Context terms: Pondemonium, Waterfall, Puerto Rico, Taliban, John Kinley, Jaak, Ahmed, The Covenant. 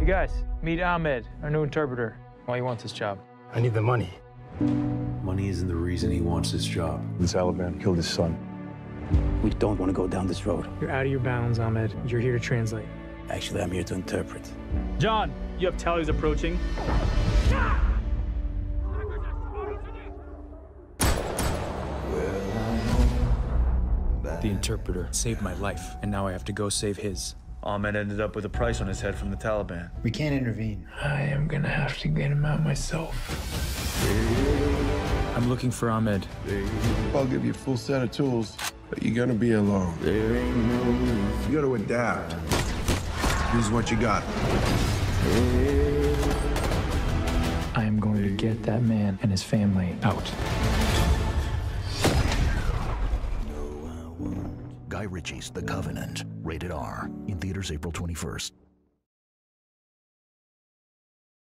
Hey guys, meet Ahmed, our new interpreter. Why he wants this job? I need the money. Money isn't the reason he wants this job. The Taliban killed his son. We don't want to go down this road. You're out of your bounds, Ahmed. You're here to translate. Actually, I'm here to interpret. John, you have Tali's approaching. The interpreter saved my life, and now I have to go save his. Ahmed ended up with a price on his head from the Taliban. We can't intervene. I am gonna have to get him out myself. I'm looking for Ahmed. I'll give you a full set of tools, but you're gonna be alone. You gotta adapt. Here's what you got. I am going to get that man and his family out. Guy Ritchie's The Covenant, rated R, in theaters April 21st.